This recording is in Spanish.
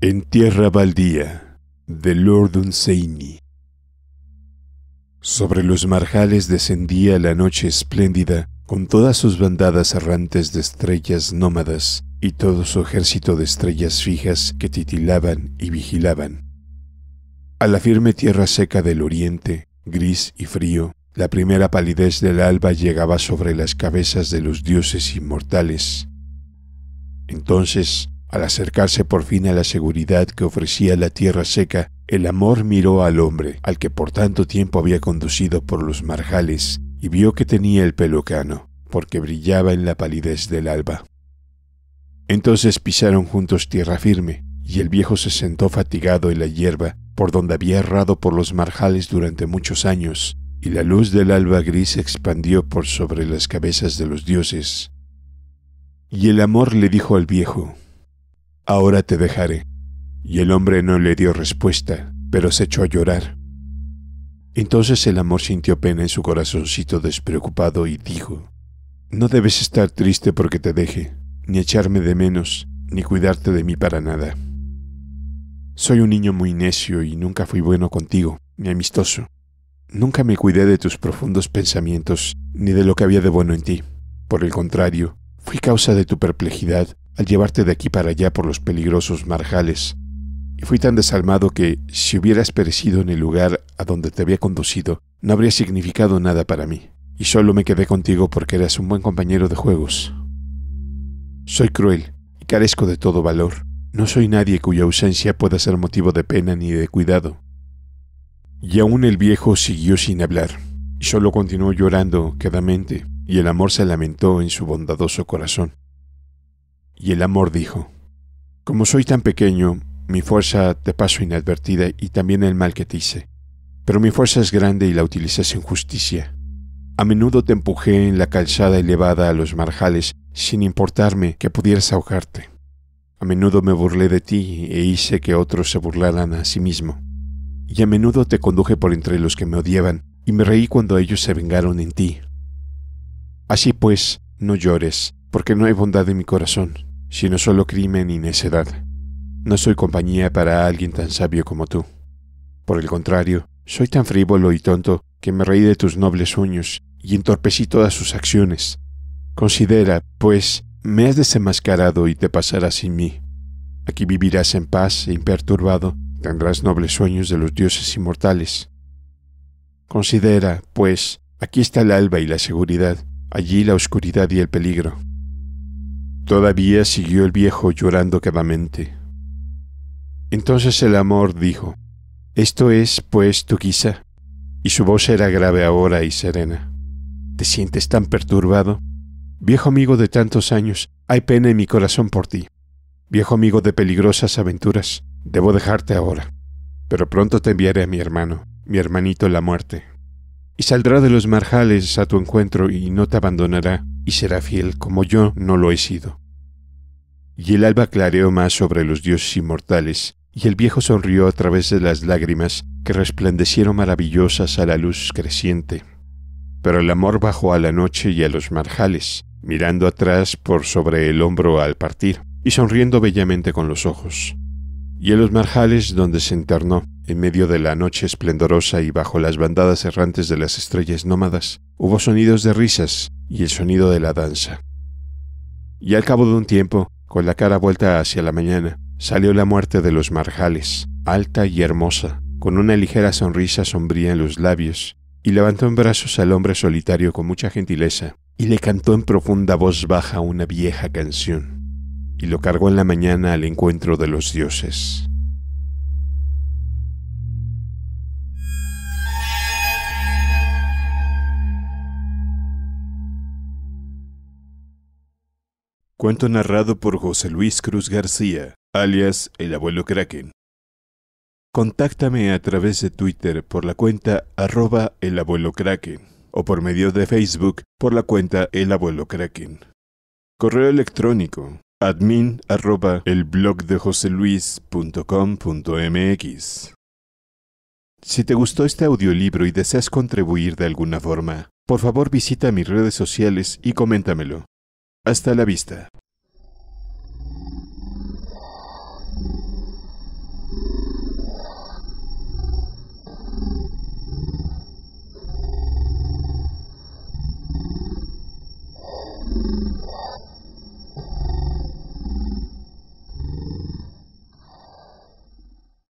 En tierra baldía, de Lord Dunsany. Sobre los marjales descendía la noche espléndida, con todas sus bandadas errantes de estrellas nómadas y todo su ejército de estrellas fijas que titilaban y vigilaban. A la firme tierra seca del oriente, gris y frío, la primera palidez del alba llegaba sobre las cabezas de los dioses inmortales. Entonces, al acercarse por fin a la seguridad que ofrecía la tierra seca, el amor miró al hombre, al que por tanto tiempo había conducido por los marjales, y vio que tenía el pelo cano, porque brillaba en la palidez del alba. Entonces pisaron juntos tierra firme, y el viejo se sentó fatigado en la hierba, por donde había errado por los marjales durante muchos años, y la luz del alba gris se expandió por sobre las cabezas de los dioses. Y el amor le dijo al viejo: «Ahora te dejaré». Y el hombre no le dio respuesta, pero se echó a llorar. Entonces el amor sintió pena en su corazoncito despreocupado y dijo: «No debes estar triste porque te deje, ni echarme de menos, ni cuidarte de mí para nada. Soy un niño muy necio y nunca fui bueno contigo, ni amistoso. Nunca me cuidé de tus profundos pensamientos, ni de lo que había de bueno en ti. Por el contrario, fui causa de tu perplejidad al llevarte de aquí para allá por los peligrosos marjales, y fui tan desalmado que, si hubieras perecido en el lugar a donde te había conducido, no habría significado nada para mí, y solo me quedé contigo porque eras un buen compañero de juegos. Soy cruel, y carezco de todo valor. No soy nadie cuya ausencia pueda ser motivo de pena ni de cuidado». Y aún el viejo siguió sin hablar, y solo continuó llorando quedamente, y el amor se lamentó en su bondadoso corazón. Y el amor dijo: «Como soy tan pequeño, mi fuerza te pasó inadvertida y también el mal que te hice. Pero mi fuerza es grande y la utilizas en justicia. A menudo te empujé en la calzada elevada a los marjales sin importarme que pudieras ahogarte. A menudo me burlé de ti e hice que otros se burlaran a sí mismo. Y a menudo te conduje por entre los que me odiaban y me reí cuando ellos se vengaron en ti. Así pues, no llores, porque no hay bondad en mi corazón, sino solo crimen y necedad. No soy compañía para alguien tan sabio como tú. Por el contrario, soy tan frívolo y tonto que me reí de tus nobles sueños y entorpecí todas sus acciones. Considera, pues, me has desenmascarado y te pasarás sin mí. Aquí vivirás en paz e imperturbado, tendrás nobles sueños de los dioses inmortales. Considera, pues, aquí está el alba y la seguridad, allí la oscuridad y el peligro». Todavía siguió el viejo llorando quedamente. Entonces el amor dijo: «Esto es, pues, tu guisa». Y su voz era grave ahora y serena: «¿Te sientes tan perturbado? Viejo amigo de tantos años, hay pena en mi corazón por ti. Viejo amigo de peligrosas aventuras, debo dejarte ahora. Pero pronto te enviaré a mi hermano, mi hermanito la muerte. Y saldrá de los marjales a tu encuentro y no te abandonará, y será fiel como yo no lo he sido». Y el alba clareó más sobre los dioses inmortales, y el viejo sonrió a través de las lágrimas que resplandecieron maravillosas a la luz creciente. Pero el amor bajó a la noche y a los marjales, mirando atrás por sobre el hombro al partir, y sonriendo bellamente con los ojos. Y a los marjales donde se internó, en medio de la noche esplendorosa y bajo las bandadas errantes de las estrellas nómadas, hubo sonidos de risas y el sonido de la danza. Y al cabo de un tiempo, con la cara vuelta hacia la mañana, salió la muerte de los marjales, alta y hermosa, con una ligera sonrisa sombría en los labios, y levantó en brazos al hombre solitario con mucha gentileza, y le cantó en profunda voz baja una vieja canción, y lo cargó en la mañana al encuentro de los dioses. Cuento narrado por José Luis Cruz García, alias El Abuelo Kraken. Contáctame a través de Twitter por la cuenta @elabuelokraken o por medio de Facebook por la cuenta El Abuelo Kraken. Correo electrónico admin@elblogdejoseluis.com.mx. Si te gustó este audiolibro y deseas contribuir de alguna forma, por favor visita mis redes sociales y coméntamelo. Hasta la vista.